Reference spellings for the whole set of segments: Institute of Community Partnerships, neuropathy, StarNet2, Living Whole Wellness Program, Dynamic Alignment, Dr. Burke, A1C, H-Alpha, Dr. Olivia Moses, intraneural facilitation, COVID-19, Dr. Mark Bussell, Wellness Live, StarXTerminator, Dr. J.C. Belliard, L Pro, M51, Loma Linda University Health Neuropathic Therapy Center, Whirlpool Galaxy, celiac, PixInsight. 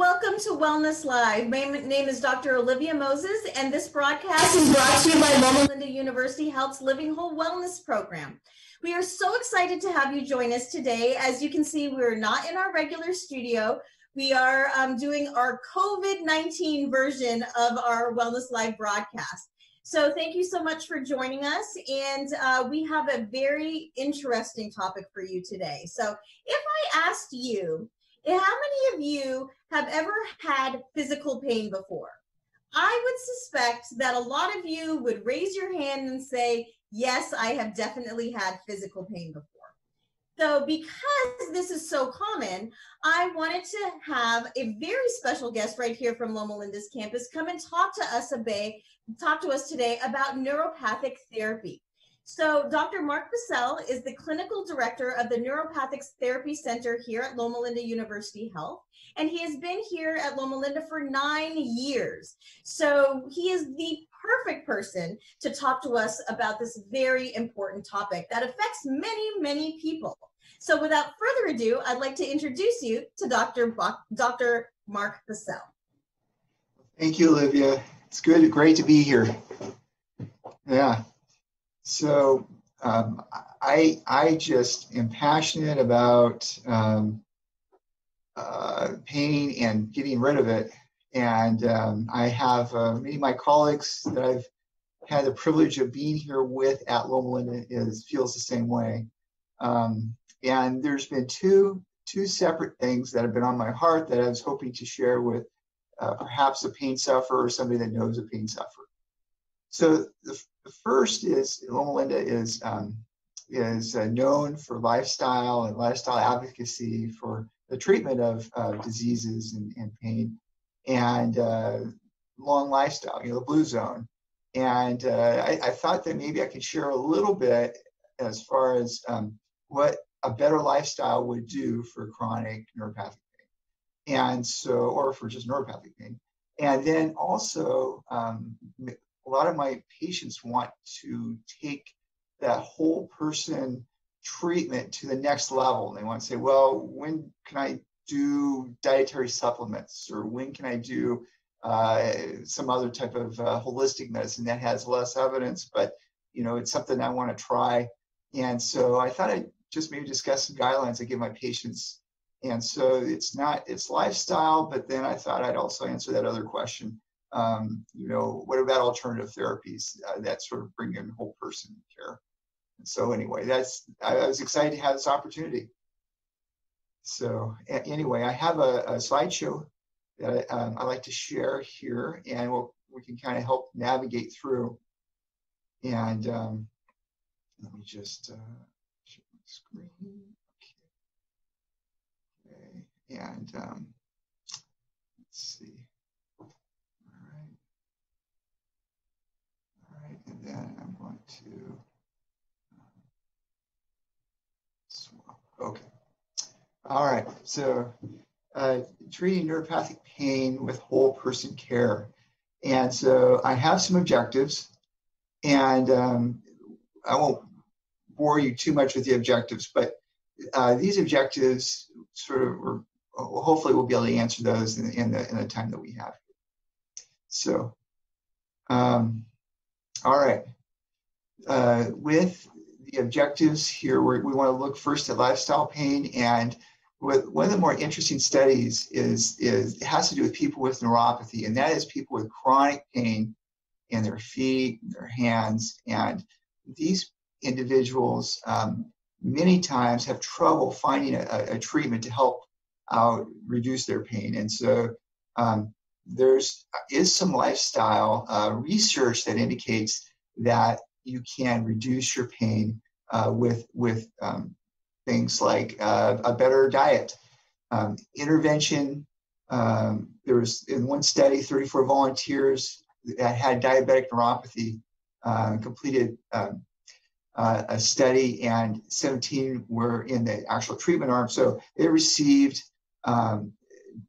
welcome to Wellness Live. My name is Dr. Olivia Moses, and this broadcast is brought to you by Loma Linda University Health's Living Whole Wellness Program. We are so excited to have you join us today. As you can see, we're not in our regular studio. We are doing our COVID-19 version of our Wellness Live broadcast. So thank you so much for joining us, and we have a very interesting topic for you today. So if I asked you, how many of you have ever had physical pain before? I would suspect that a lot of you would raise your hand and say, yes, I have definitely had physical pain before. So because this is so common, I wanted to have a very special guest right here from Loma Linda's campus come and talk to us today about neuropathic therapy. So Dr. Mark Bussell is the clinical director of the Neuropathic Therapy Center here at Loma Linda University Health, and he has been here at Loma Linda for 9 years. So he is the perfect person to talk to us about this very important topic that affects many, many people. So without further ado, I'd like to introduce you to Dr. Mark Bussell. Thank you, Olivia. It's good, great to be here. Yeah. So I just am passionate about pain and getting rid of it. And I have many of my colleagues that I've had the privilege of being here with at Loma Linda feels the same way. And there's been two separate things that have been on my heart that I was hoping to share with perhaps a pain sufferer or somebody that knows a pain sufferer. So the first is Loma Linda is known for lifestyle and lifestyle advocacy for the treatment of diseases and pain and long lifestyle, you know, the blue zone. And I thought that maybe I could share a little bit as far as what a better lifestyle would do for chronic neuropathic pain, and so, or for just neuropathic pain. And then also, a lot of my patients want to take that whole person treatment to the next level. They want to say, well, when can I do dietary supplements, or when can I do some other type of holistic medicine that has less evidence, but you know, it's something I want to try. And so I thought I'd just maybe discuss some guidelines I give my patients. And so it's lifestyle, but then I thought I'd also answer that other question. You know, what about alternative therapies that sort of bring in whole person care? And so anyway, I was excited to have this opportunity. So anyway, I have a slideshow that I like to share here, and we can kind of help navigate through. And let me just share my screen. Okay. Okay. And let's see. And then I'm going to swap. Okay. All right. So treating neuropathic pain with whole person care. And so I have some objectives, and I won't bore you too much with the objectives, but these objectives sort of, or hopefully we'll be able to answer those in the time that we have. So, all right, with the objectives here, we want to look first at lifestyle pain, and one of the more interesting studies it has to do with people with neuropathy, and that is people with chronic pain in their feet, their hands, and these individuals many times have trouble finding a treatment to help out reduce their pain, and so there is some lifestyle research that indicates that you can reduce your pain with things like a better diet, intervention. There was in one study, 34 volunteers that had diabetic neuropathy completed a study, and 17 were in the actual treatment arm. So they received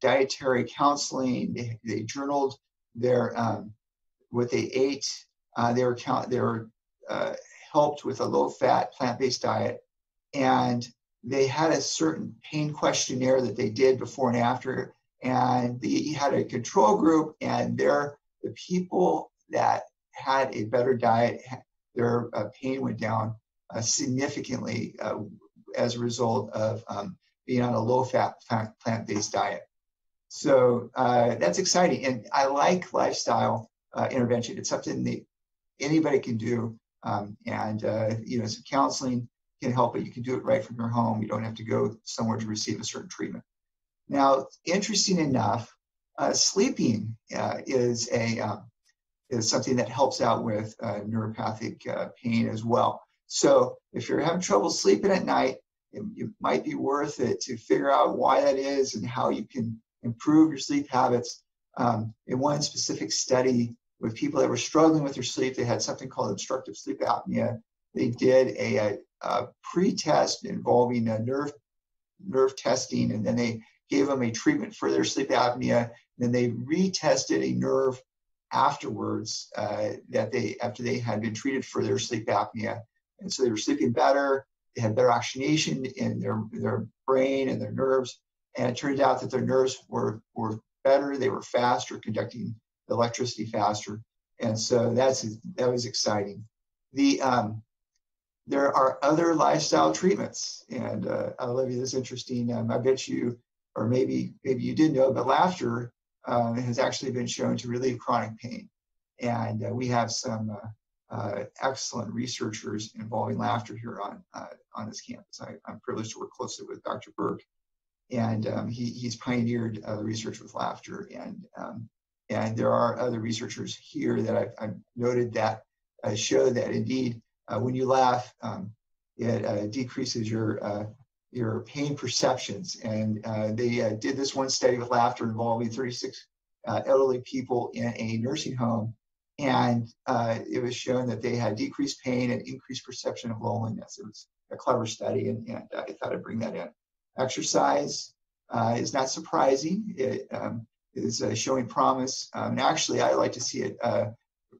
dietary counseling. They journaled their what they ate. They were helped with a low-fat, plant-based diet, and they had a certain pain questionnaire that they did before and after and he had a control group, and the people that had a better diet, their pain went down significantly as a result of being on a low-fat, plant-based diet. So that's exciting, and I like lifestyle intervention. It's something that anybody can do, and you know, some counseling can help, but you can do it right from your home. You don't have to go somewhere to receive a certain treatment. Now, interesting enough, sleeping is something that helps out with neuropathic pain as well. So if you're having trouble sleeping at night, it might be worth it to figure out why that is and how you can improve your sleep habits. In one specific study with people that were struggling with their sleep, they had something called obstructive sleep apnea. They did a pre-test involving a nerve testing, and then they gave them a treatment for their sleep apnea. And then they retested a nerve afterwards after they had been treated for their sleep apnea. And so they were sleeping better. They had better oxygenation in their brain and their nerves. And it turned out that their nerves were better. They were faster, conducting electricity faster. And so that was exciting. There are other lifestyle treatments. And Olivia, this is interesting. I bet you, or maybe you did know, but laughter has actually been shown to relieve chronic pain. And we have some excellent researchers involving laughter here on this campus. I'm privileged to work closely with Dr. Burke. And he's pioneered research with laughter. And there are other researchers here that I've noted that show that indeed, when you laugh, it decreases your pain perceptions. And they did this one study with laughter involving 36 elderly people in a nursing home. And it was shown that they had decreased pain and increased perception of loneliness. It was a clever study, and I thought I'd bring that in. Exercise is not surprising. It is showing promise. And actually, I like to see it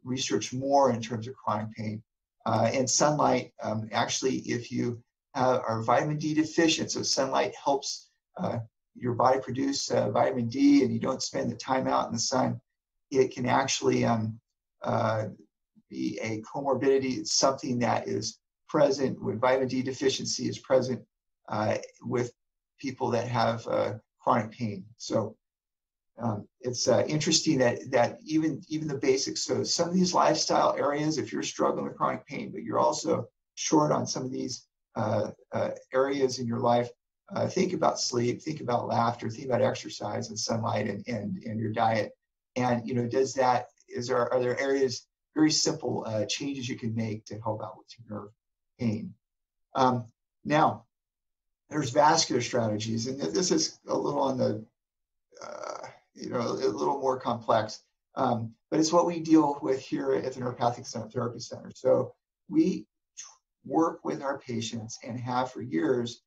researched more in terms of chronic pain. And sunlight, actually, if you are vitamin D deficient, so sunlight helps your body produce vitamin D, and you don't spend the time out in the sun, it can actually be a comorbidity. It's something that is present when vitamin D deficiency is present with people that have chronic pain. So it's interesting that even the basics. So some of these lifestyle areas, if you're struggling with chronic pain, but you're also short on some of these areas in your life, think about sleep, think about laughter, think about exercise and sunlight and your diet. And you know, are there areas, very simple changes you can make to help out with your nerve pain? Now, there's vascular strategies, and this is a little on the, a little more complex, but it's what we deal with here at the Neuropathic Therapy Center. So we work with our patients and have for years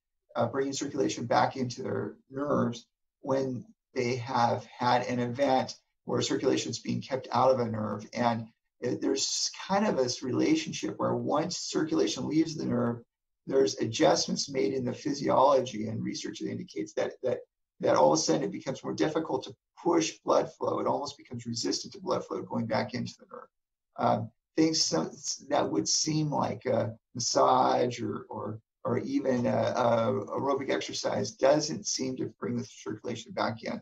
bringing circulation back into their nerves when they have had an event where circulation is being kept out of a nerve. And there's kind of this relationship where once circulation leaves the nerve, there's adjustments made in the physiology and research that indicates that all of a sudden it becomes more difficult to push blood flow. It almost becomes resistant to blood flow going back into the nerve. Things that would seem like a massage or even aerobic exercise doesn't seem to bring the circulation back in.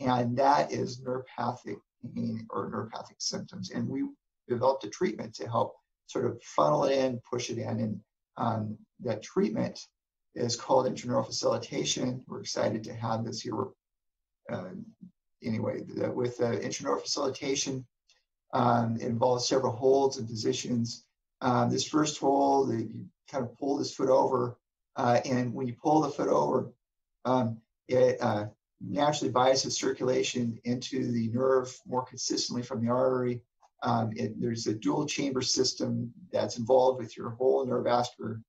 And that is neuropathic pain or neuropathic symptoms. And we developed a treatment to help sort of funnel it in, push it in, and that treatment is called intraneural facilitation. We're excited to have this here. With intraneural facilitation, it involves several holds and positions. This first hold, you kind of pull this foot over, and when you pull the foot over, it naturally biases circulation into the nerve more consistently from the artery. There's a dual chamber system that's involved with your whole neurovascular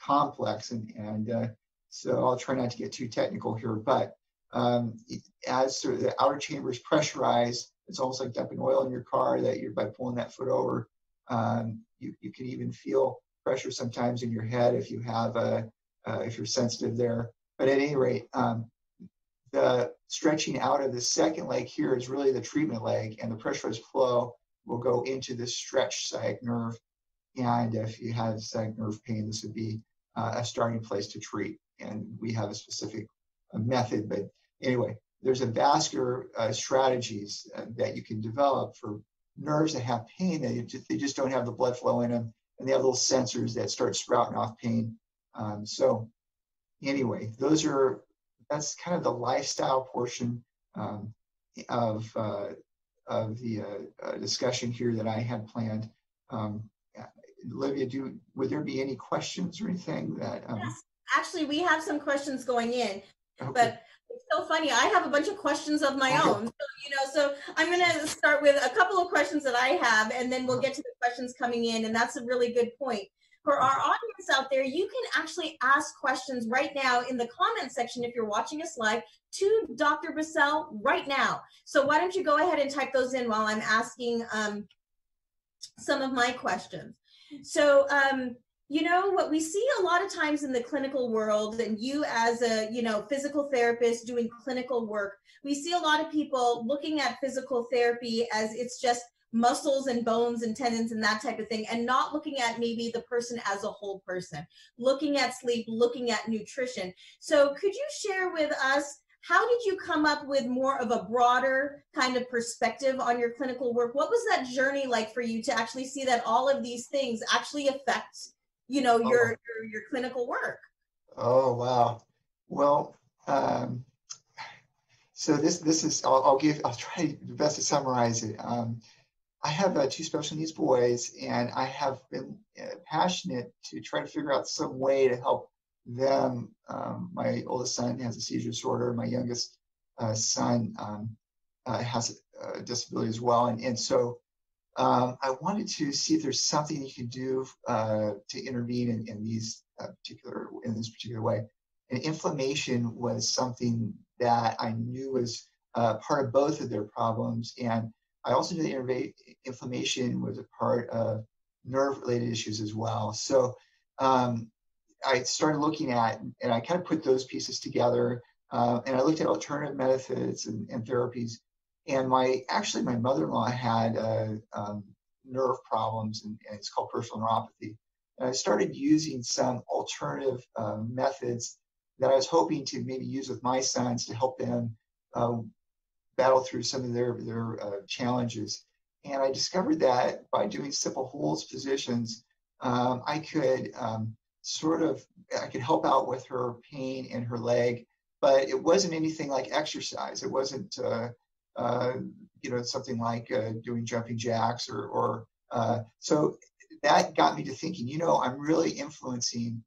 complex. And so I'll try not to get too technical here, but as sort of the outer chamber is pressurized, it's almost like dumping oil in your car that you're by pulling that foot over. You can even feel pressure sometimes in your head if you're sensitive there. But at any rate, the stretching out of the second leg here is really the treatment leg, and the pressurized flow will go into this stretch sciatic nerve. And if you have sciatic nerve pain, this would be a starting place to treat. And we have a specific method, but anyway, there's a vascular strategies that you can develop for nerves that have pain, they just don't have the blood flow in them, and they have little sensors that start sprouting off pain. So anyway, that's kind of the lifestyle portion of the discussion here that I had planned. Olivia, would there be any questions or anything that? Yes, actually, we have some questions going in, okay. But it's so funny. I have a bunch of questions of my own. So, so I'm going to start with a couple of questions that I have, and then we'll get to the questions coming in. And that's a really good point. For our audience out there, you can actually ask questions right now in the comment section if you're watching us live to Dr. Bussell right now. So why don't you go ahead and type those in while I'm asking some of my questions. So, you know, what we see a lot of times in the clinical world, and you as a, physical therapist doing clinical work, we see a lot of people looking at physical therapy as it's just muscles and bones and tendons and that type of thing, and not looking at maybe the person as a whole person, looking at sleep, looking at nutrition. So could you share with us, how did you come up with more of a broader kind of perspective on your clinical work? What was that journey like for you to actually see that all of these things actually affect, your clinical work? Oh, wow. Well, so this is, I'll try the best to summarize it. I have two special needs boys, and I have been passionate to try to figure out some way to help them. My oldest son has a seizure disorder. My youngest son has a disability as well. And so I wanted to see if there's something you can do to intervene in this particular way. And inflammation was something that I knew was part of both of their problems. And I also knew that inflammation was a part of nerve-related issues as well. So I started looking at, and I kind of put those pieces together, and I looked at alternative methods and therapies. And actually my mother-in-law had nerve problems, and it's called peripheral neuropathy. And I started using some alternative methods that I was hoping to maybe use with my sons to help them battle through some of their challenges. And I discovered that by doing simple holds positions, I could help out with her pain in her leg, but it wasn't anything like exercise. It wasn't, something like doing jumping jacks or so that got me to thinking, I'm really influencing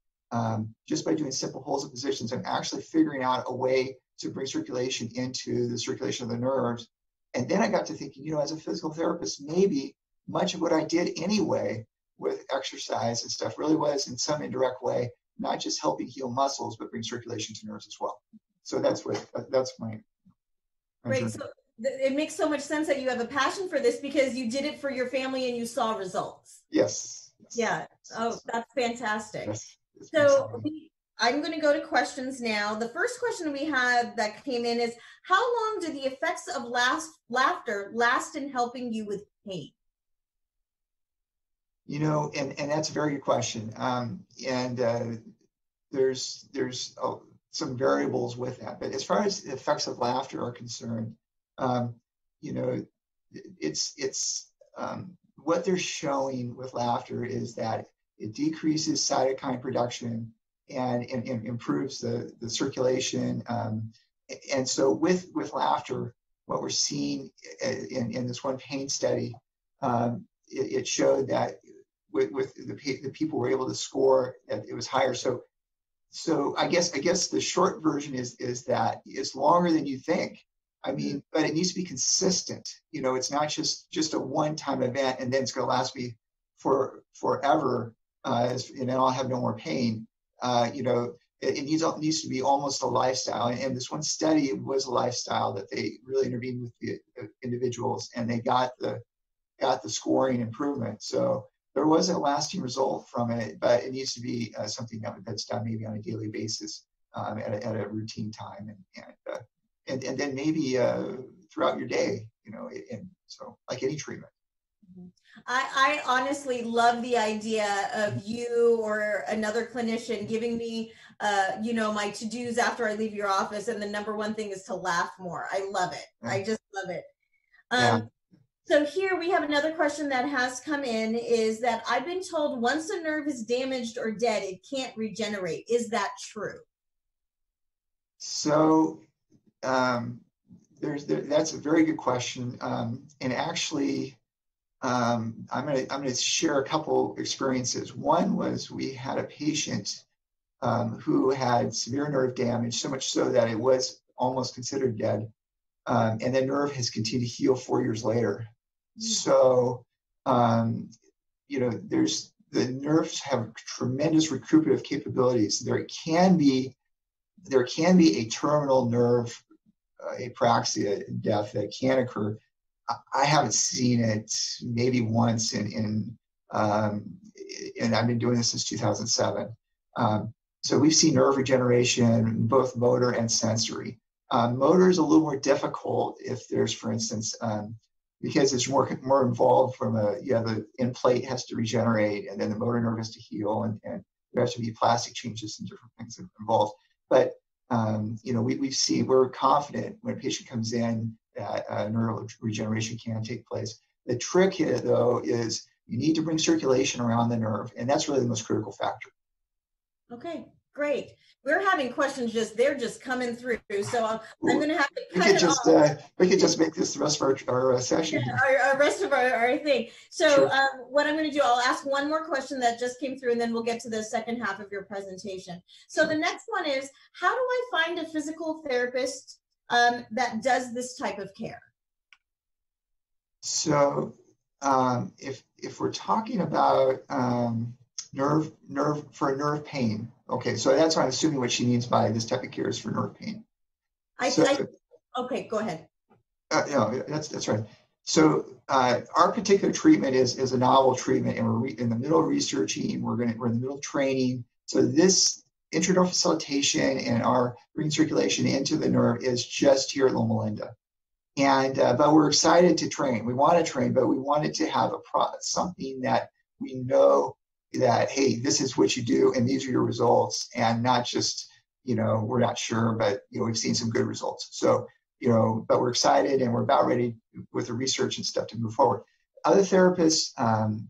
just by doing simple holds of positions. I'm actually figuring out a way to bring circulation into the circulation of the nerves. And then I got to thinking, as a physical therapist, maybe much of what I did anyway with exercise and stuff really was in some indirect way, not just helping heal muscles, but bring circulation to nerves as well. So that's my journey. So it makes so much sense that you have a passion for this because you did it for your family and you saw results. Yes. Yeah. Oh, that's fantastic. Yes. So I'm going to go to questions now. The first question we had that came in is, how long do the effects of laughter last in helping you with pain? And that's a very good question. There's some variables with that. But as far as the effects of laughter are concerned, what they're showing with laughter is that it decreases cytokine production and improves the circulation. And so with laughter, what we're seeing in this one pain study, it showed that with the people were able to score that it was higher. So I guess the short version is that it's longer than you think. I mean, but it needs to be consistent. It's not just a one-time event and then it's going to last me forever, and then I'll have no more pain. It needs to be almost a lifestyle. And this one study was a lifestyle that they really intervened with the individuals, and they got the scoring improvement. So there was a lasting result from it, but it needs to be something that's done maybe on a daily basis at a routine time, and and then maybe throughout your day, you know, and so like any treatment. I honestly love the idea of you or another clinician giving me, you know, my to-dos after I leave your office. And the number one thing is to laugh more. I love it. Yeah. I just love it. So here we have another question that has come in is that I've been told once a nerve is damaged or dead, it can't regenerate. Is that true? So that's a very good question. And actually, I'm gonna share a couple experiences. One was we had a patient who had severe nerve damage, so much so that it was almost considered dead. And the nerve has continued to heal 4 years later. Mm-hmm. So, you know, the nerves have tremendous recuperative capabilities. There can be a terminal nerve apraxia death that can occur. I haven't seen it maybe once and I've been doing this since 2007. So we've seen nerve regeneration, both motor and sensory. Motor is a little more difficult if there's, for instance, because it's more involved from the in-plate has to regenerate and then the motor nerve has to heal and there has to be plastic changes and different things involved. But, you know, we're confident when a patient comes in that neural regeneration can take place. The trick here, though, is you need to bring circulation around the nerve, and that's really the most critical factor. Okay, great. We're having questions they're just coming through, so I'm going to have to cut it off. We could just make this the rest of our session. Yeah, our rest of our thing. So sure. What I'm going to do, I'll ask one more question that just came through, and then we'll get to the second half of your presentation. So the next one is, how do I find a physical therapist that does this type of care? So if we're talking about nerve pain, okay, so that's what I'm assuming what she means by this type of care is for nerve pain. Okay, go ahead. No, that's right. So our particular treatment is a novel treatment, and we're in the middle of researching. We're in the middle of training. So this intraneural facilitation and our brain circulation into the nerve is just here at Loma Linda, and but we're excited to train. We want to train, but we wanted to have a something that we know that, hey, this is what you do and these are your results, and not just, you know, we're not sure, but, you know, we've seen some good results. So, you know, but we're excited and we're about ready with the research and stuff to move forward. Other therapists, there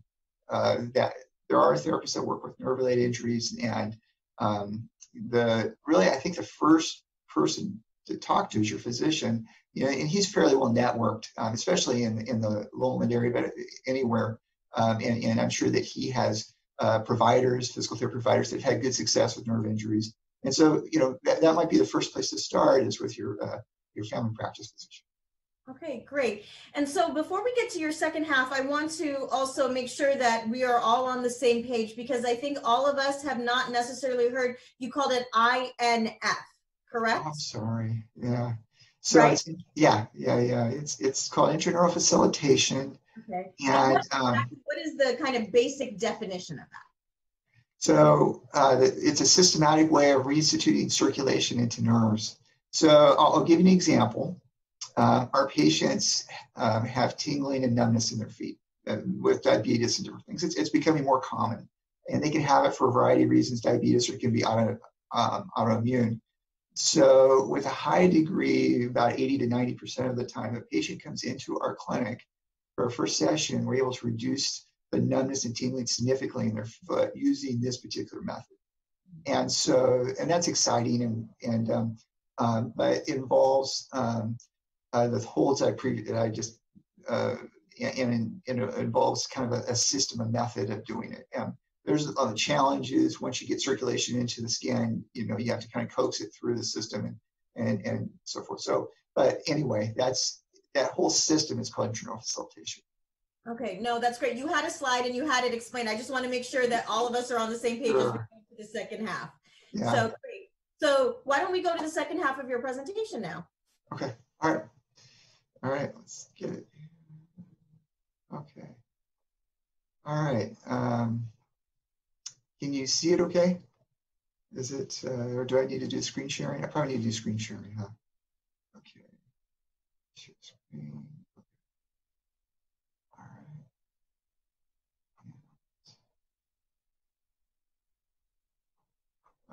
are therapists that work with nerve-related injuries, and really I think the first person to talk to is your physician, you know, and he's fairly well networked, especially in the Loma Linda area, but anywhere. And I'm sure that he has providers, physical therapy providers that have had good success with nerve injuries. And so, you know, that might be the first place to start is with your family practice physician. Okay, great. And so before we get to your second half, I want to also make sure that we are all on the same page, because I think all of us have not necessarily heard, you called it INF, correct? Oh, I'm sorry. Yeah. So right? It's called intraneural facilitation. Okay. And what is the kind of basic definition of that? So it's a systematic way of reinstituting circulation into nerves. So I'll give you an example. Our patients have tingling and numbness in their feet with diabetes and different things. It's becoming more common, and they can have it for a variety of reasons, diabetes, or it can be autoimmune. So with a high degree, about 80 to 90% of the time, the patient comes into our clinic for our first session, we're able to reduce the numbness and tingling significantly in their foot using this particular method. And so, and that's exciting, but it involves the holds that I just involves kind of a system, a method of doing it. And there's a lot of challenges. Once you get circulation into the skin, you know, you have to kind of coax it through the system and so forth. So, but anyway, that whole system is called intraneural facilitation. Okay, no, that's great. You had a slide and you had it explained. I just want to make sure that all of us are on the same page as we go to the second half. Yeah. So great. So why don't we go to the second half of your presentation now? Okay. All right. All right, let's get it. Okay. All right. Can you see it okay? Is it, or do I need to do screen sharing? I probably need to do screen sharing, huh? Okay. Share screen. Okay. All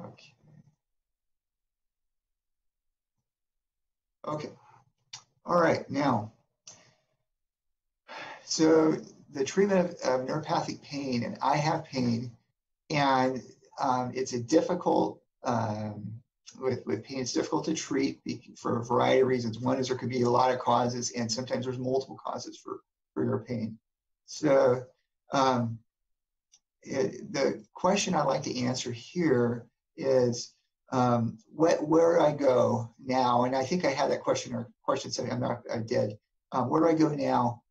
right. Okay. Okay. All right. Now, so the treatment of neuropathic pain, and I have pain, and it's a difficult, with pain, it's difficult to treat for a variety of reasons. One is there could be a lot of causes, and sometimes there's multiple causes for your pain. So the question I'd like to answer here is, where do I go now? And I think I had that question or question setting. I did. Where do I go now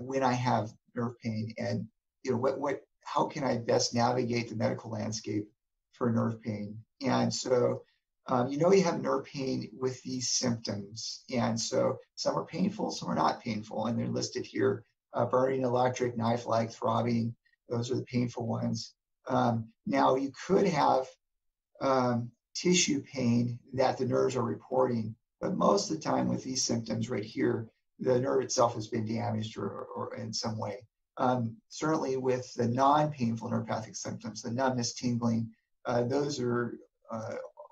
when I have nerve pain? And you know, how can I best navigate the medical landscape for nerve pain? And so, you know, you have nerve pain with these symptoms. And so some are painful, some are not painful, and they're listed here: burning, electric, knife-like, throbbing. Those are the painful ones. Now you could have tissue pain that the nerves are reporting, but most of the time with these symptoms right here, the nerve itself has been damaged or in some way. Certainly with the non-painful neuropathic symptoms, the numbness, tingling, those are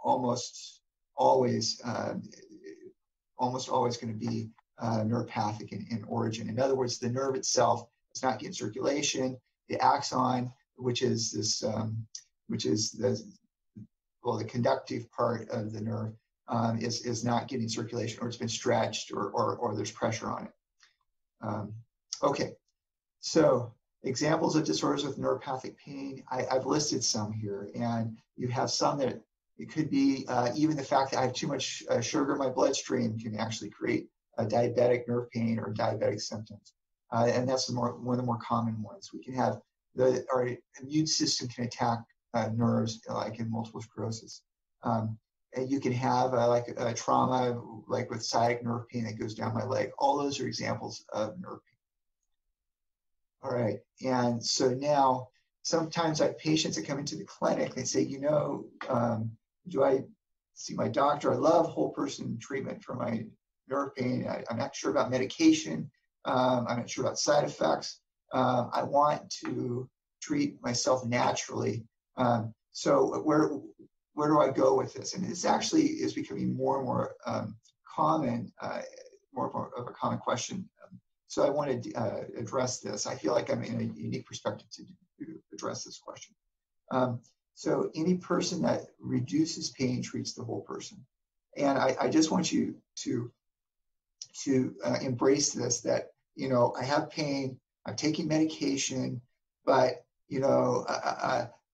almost always going to be neuropathic in origin. In other words, the nerve itself is not getting circulation. The axon, which is this, the conductive part of the nerve, is not getting circulation, or it's been stretched, or there's pressure on it. Okay, so examples of disorders with neuropathic pain, I've listed some here, and you have some that it could be even the fact that I have too much sugar in my bloodstream can actually create a diabetic nerve pain or diabetic symptoms. And that's one of the more common ones. We can have our immune system can attack nerves, like in multiple sclerosis. And you can have trauma, like with sciatic nerve pain that goes down my leg. All those are examples of nerve pain. All right, and so now sometimes I have patients that come into the clinic, they say, you know, do I see my doctor? I love whole person treatment for my nerve pain. I'm not sure about medication. I'm not sure about side effects. I want to treat myself naturally. So where do I go with this? And this actually is becoming more and more common, more and more of a common question. So I want to address this. I feel like I'm in a unique perspective to address this question. So any person that reduces pain treats the whole person. And I just want you to embrace this, that, you know, I have pain, I'm taking medication, but, you know,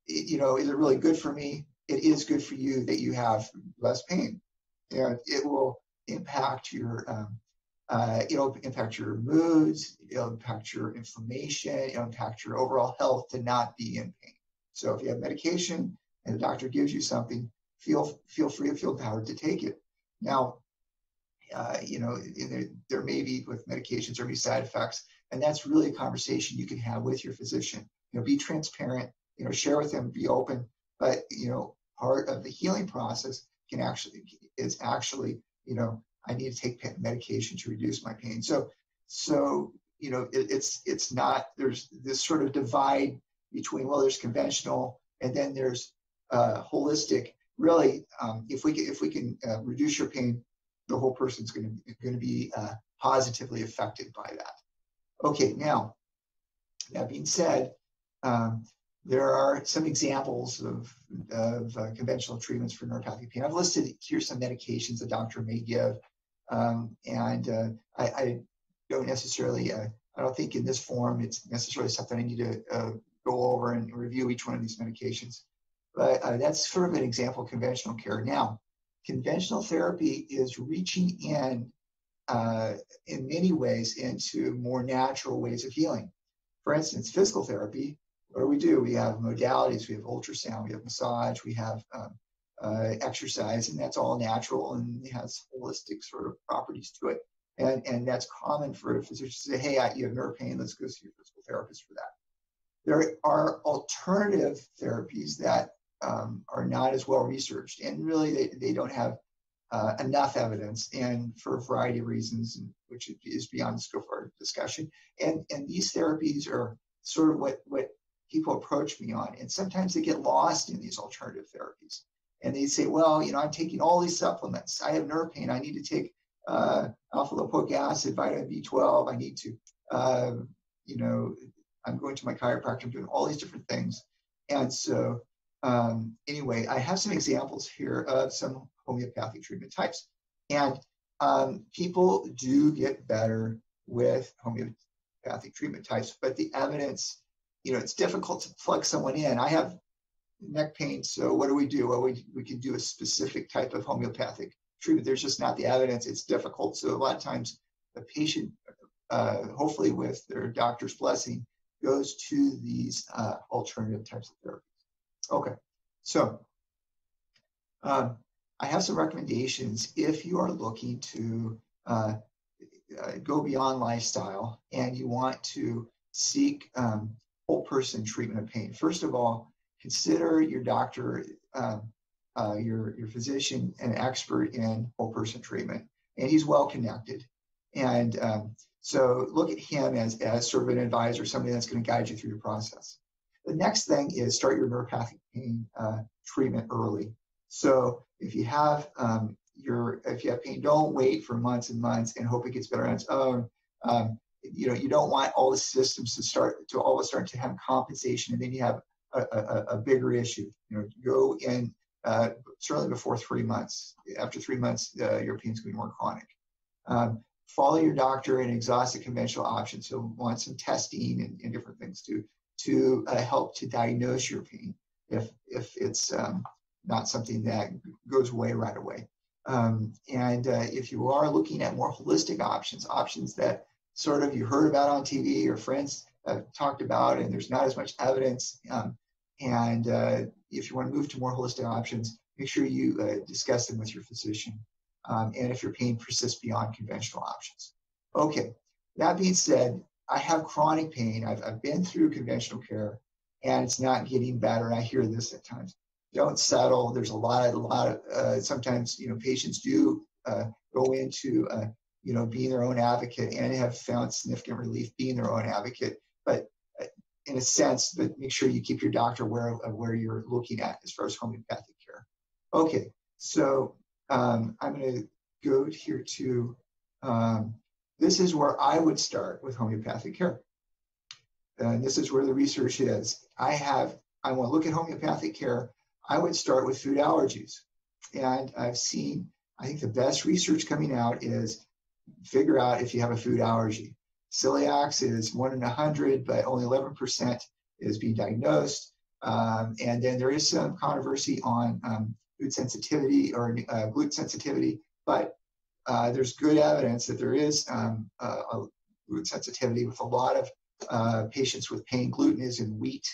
is it really good for me? It is good for you that you have less pain. And it will impact your, it'll impact your moods, it'll impact your inflammation, it'll impact your overall health to not be in pain. So if you have medication and the doctor gives you something, feel free and feel empowered to take it. Now, you know, there may be, with medications, there may be side effects, and that's really a conversation you can have with your physician. You know, be transparent, you know, share with them, be open, but, you know, part of the healing process is actually, you know, I need to take medication to reduce my pain. So, you know, it's not, there's this sort of divide between, well, there's conventional and then there's holistic. Really, if we can reduce your pain, the whole person's going to be positively affected by that. Okay, now, that being said, there are some examples of conventional treatments for neuropathic pain. I've listed here some medications a doctor may give, and I don't necessarily, I don't think in this form it's necessarily something I need to go over and review each one of these medications, but that's sort of an example of conventional care. Now, conventional therapy is reaching in many ways into more natural ways of healing. For instance, physical therapy, what do? We have modalities, we have ultrasound, we have massage, we have exercise, and that's all natural and has holistic sort of properties to it. And that's common for a physician to say, hey, you have nerve pain, let's go see your physical therapist for that. There are alternative therapies that are not as well researched, and really they don't have enough evidence, and for a variety of reasons, which is beyond the scope of our discussion. And these therapies are sort of what people approach me on. And sometimes they get lost in these alternative therapies. And they say, well, you know, I'm taking all these supplements. I have nerve pain. I need to take alpha lipoic acid, vitamin B12. I need to, you know, I'm going to my chiropractor. I'm doing all these different things. And so anyway, I have some examples here of some homeopathic treatment types. And people do get better with homeopathic treatment types, but the evidence, you know, it's difficult to plug someone in. I have neck pain, so what do? Well, we can do a specific type of homeopathic treatment. There's just not the evidence. It's difficult. So a lot of times the patient, hopefully with their doctor's blessing, goes to these alternative types of therapies. Okay, so I have some recommendations if you are looking to go beyond lifestyle and you want to seek whole person treatment of pain. First of all, consider your doctor, your physician, an expert in whole person treatment, and he's well connected. And so look at him as sort of an advisor, somebody that's going to guide you through your process. The next thing is start your neuropathic pain treatment early. So if you have if you have pain, don't wait for months and months and hope it gets better on its own. You know, you don't want all the systems to all of a sudden have compensation, and then you have a bigger issue. You know, go in certainly before 3 months. After 3 months, your pain's going to be more chronic. Follow your doctor and exhaust the conventional options. So want some testing and different things to help to diagnose your pain if it's not something that goes away right away. And if you are looking at more holistic options that sort of you heard about on TV or friends talked about, and there's not as much evidence. And if you want to move to more holistic options, make sure you discuss them with your physician. And if your pain persists beyond conventional options. Okay, that being said, I have chronic pain. I've been through conventional care and it's not getting better. I hear this at times. Don't settle. There's a lot of sometimes, you know, patients do go into, you know, being their own advocate and have found significant relief being their own advocate. But in a sense, but make sure you keep your doctor aware of where you're looking at as far as homeopathic care. Okay, so I'm going to go here to, this is where I would start with homeopathic care. And this is where the research is. I want to look at homeopathic care. I would start with food allergies. And I've seen, I think the best research coming out is figure out if you have a food allergy. Celiacs is 1 in 100, but only 11% is being diagnosed. And then there is some controversy on food sensitivity or gluten sensitivity, but there's good evidence that there is a gluten sensitivity with a lot of patients with pain. Gluten is in wheat.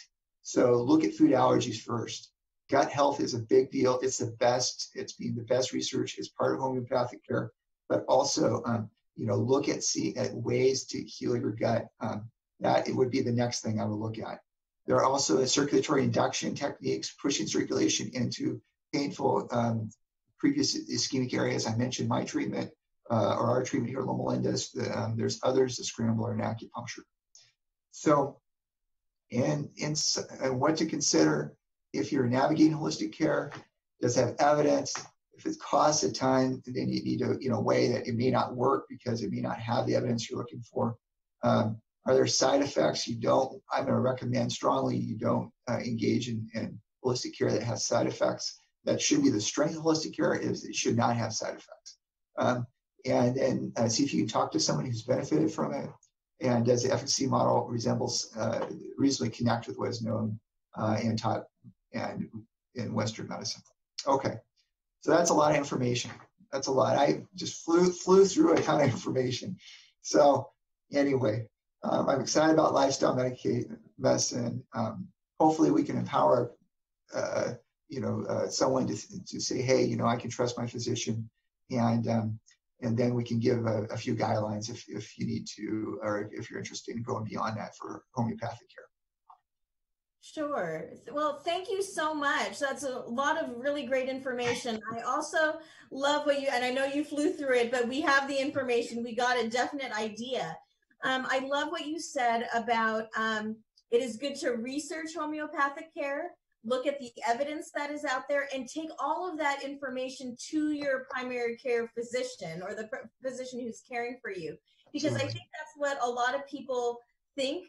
So look at food allergies first. Gut health is a big deal. It's the best. It's been the best research. It's part of homeopathic care, but also, you know, look at ways to heal your gut. That it would be the next thing I would look at. There are also circulatory induction techniques, pushing circulation into painful previous ischemic areas. I mentioned my treatment or our treatment here at Loma Linda. There's others, the scrambler and acupuncture. So, and what to consider if you're navigating holistic care, does it have evidence? If it costs a time, then you need to, you know, weigh that it may not work because it may not have the evidence you're looking for. Are there side effects? I'm going to recommend strongly you don't engage in holistic care that has side effects. That should be the strength of holistic care, is it should not have side effects. And see if you can talk to someone who's benefited from it. And does the efficacy model reasonably connect with what is known and taught and in Western medicine? Okay, so that's a lot of information. That's a lot. I just flew through a ton of information. So anyway, I'm excited about lifestyle medicine. Hopefully we can empower someone to say, hey, you know, I can trust my physician, and then we can give a few guidelines if you need to, or if you're interested in going beyond that for homeopathic care. Sure. Well, thank you so much. That's a lot of really great information. I also love what you, and I know you flew through it, but we have the information. We got a definite idea. I love what you said about it is good to research homeopathic care, look at the evidence that is out there, and take all of that information to your primary care physician or the physician who's caring for you. Because I think that's what a lot of people think,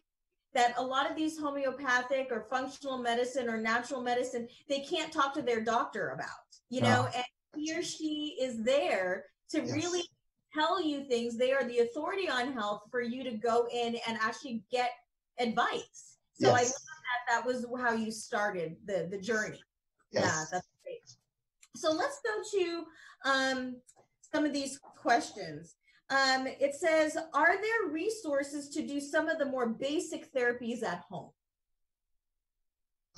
that a lot of these homeopathic or functional medicine or natural medicine, they can't talk to their doctor about, you know, and he or she is there to really tell you things. They are the authority on health for you to go in and actually get advice. So I love that that was how you started the journey. Yeah, that's great. So let's go to some of these questions. It says, are there resources to do some of the more basic therapies at home?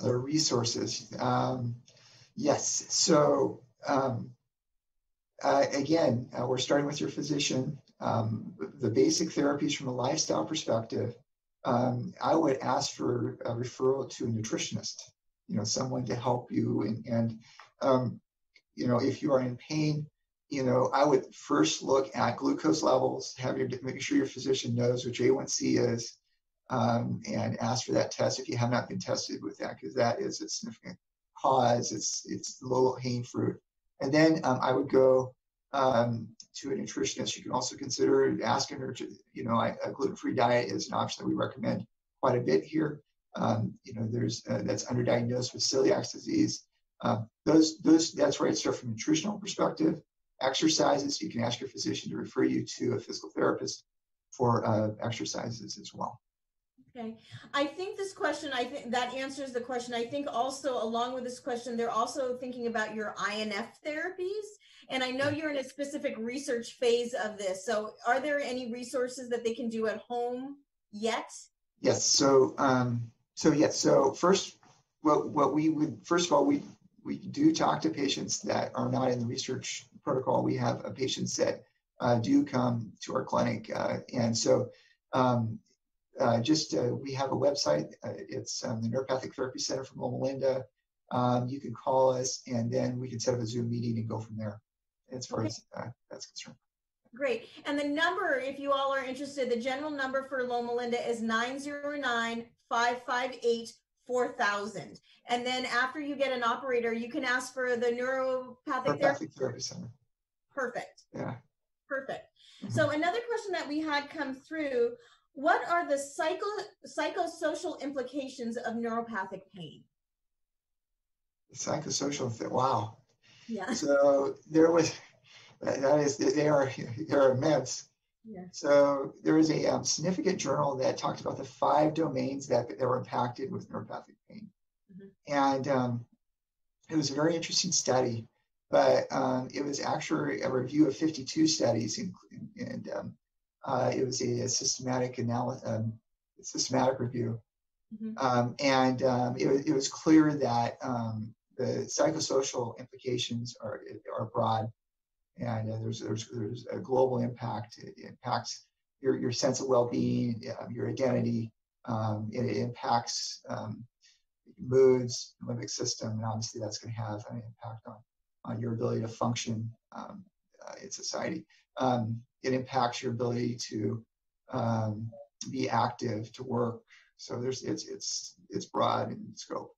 Other resources? Yes. So again, we're starting with your physician. The basic therapies from a lifestyle perspective, I would ask for a referral to a nutritionist, you know, someone to help you. And you know, if you are in pain, you know, I would first look at glucose levels, make sure your physician knows what A1C is, and ask for that test if you have not been tested with that, because that is a significant cause. It's low-hanging fruit. And then I would go to a nutritionist. You can also consider asking her to, you know, a gluten-free diet is an option that we recommend quite a bit here. You know, there's that's underdiagnosed with celiac disease. That's where I'd start from a nutritional perspective. Exercises, you can ask your physician to refer you to a physical therapist for exercises as well. Okay. I think this question, I think that answers the question. I think also along with this question, they're also thinking about your INF therapies. And I know you're in a specific research phase of this. So are there any resources that they can do at home yet? Yes. So, so first, what we would, first of all, we do talk to patients that are not in the research protocol. We have patients that do come to our clinic. We have a website. It's the Neuropathic Therapy Center from Loma Linda. You can call us, and then we can set up a Zoom meeting and go from there as far as that's concerned. Great. And the number, if you all are interested, the general number for Loma Linda is 909-558-4000. And then after you get an operator, you can ask for the Neuropathic Therapy Center. Perfect. Yeah. Perfect. Mm-hmm. So another question that we had come through, what are the psychosocial implications of neuropathic pain? Psychosocial, wow. Yeah. So they are immense. Yeah. So there was a significant journal that talked about the 5 domains that were impacted with neuropathic pain. Mm-hmm. And it was a very interesting study, but it was actually a review of 52 studies, and it was a systematic analysis, systematic review. Mm-hmm. It was clear that the psychosocial implications are broad, and there's a global impact. It impacts your sense of well-being, your identity. It impacts moods, limbic system, and obviously that's going to have an impact on your ability to function in society. It impacts your ability to be active, to work. So it's broad in scope.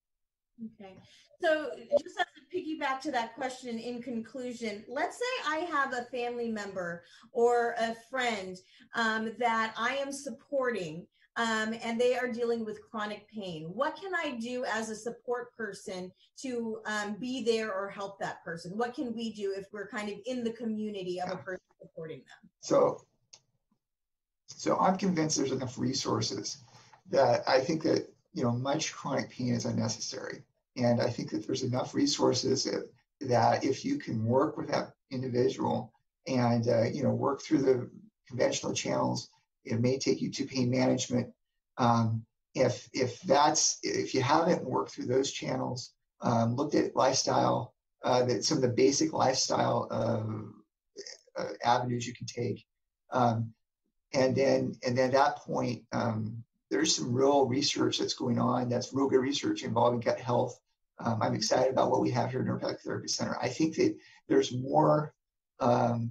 Okay. So just as a piggyback to that question, in conclusion, let's say I have a family member or a friend that I am supporting, and they are dealing with chronic pain. What can I do as a support person to be there or help that person? What can we do if we're kind of in the community of a person supporting them? So I'm convinced there's enough resources that I think that, you know, much chronic pain is unnecessary. And I think that there's enough resources that if you can work with that individual and, you know, work through the conventional channels, it may take you to pain management. If you haven't worked through those channels, looked at lifestyle, some of the basic lifestyle avenues you can take. And then at that point, there's some real research that's going on, that's real good research involving gut health. I'm excited about what we have here at Neuropathic Therapy Center. I think that there's more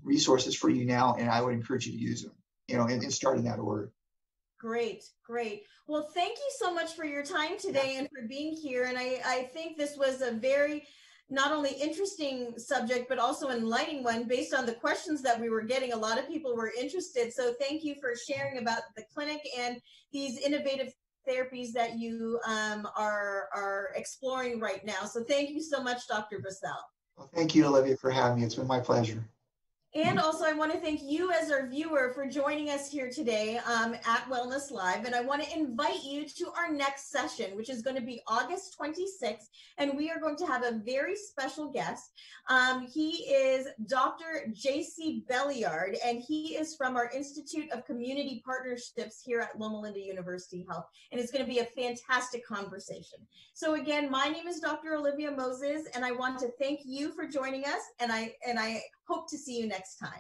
resources for you now, and I would encourage you to use them, you know, and start in that order. Great, great. Well, thank you so much for your time today and for being here. And I think this was a very, not only interesting subject, but also enlightening one based on the questions that we were getting. A lot of people were interested. So thank you for sharing about the clinic and these innovative therapies that you are exploring right now. So thank you so much, Dr. Bussell. Well, thank you, Olivia, for having me. It's been my pleasure. And also, I want to thank you as our viewer for joining us here today at Wellness Live. And I want to invite you to our next session, which is going to be August 26th. And we are going to have a very special guest. He is Dr. J.C. Belliard, and he is from our Institute of Community Partnerships here at Loma Linda University Health. And it's going to be a fantastic conversation. So again, my name is Dr. Olivia Moses, and I want to thank you for joining us. And I hope to see you next time.